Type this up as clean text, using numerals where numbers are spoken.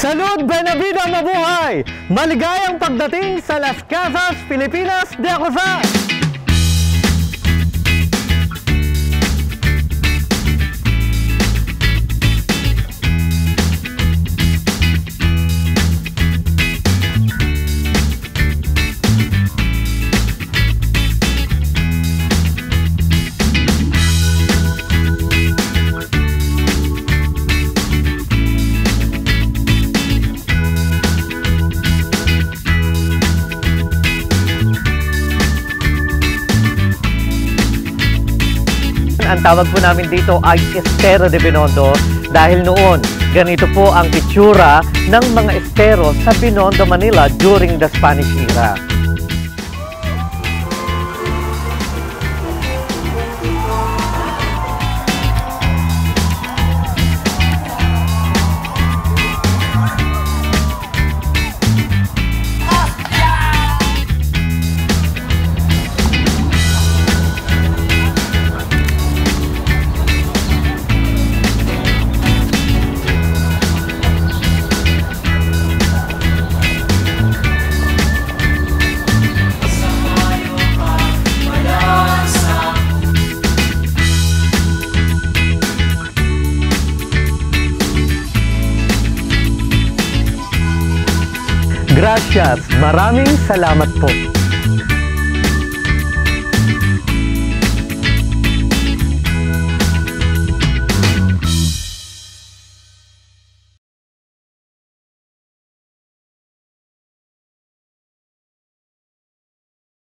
Salud, Benavida, mabuhay! Maligayang pagdating sa Las Casas Filipinas de Acuzar! Ang tawag po namin dito ay Estero de Binondo dahil noon ganito po ang itsura ng mga estero sa Binondo, Manila during the Spanish era. Gracias. Maraming salamat po.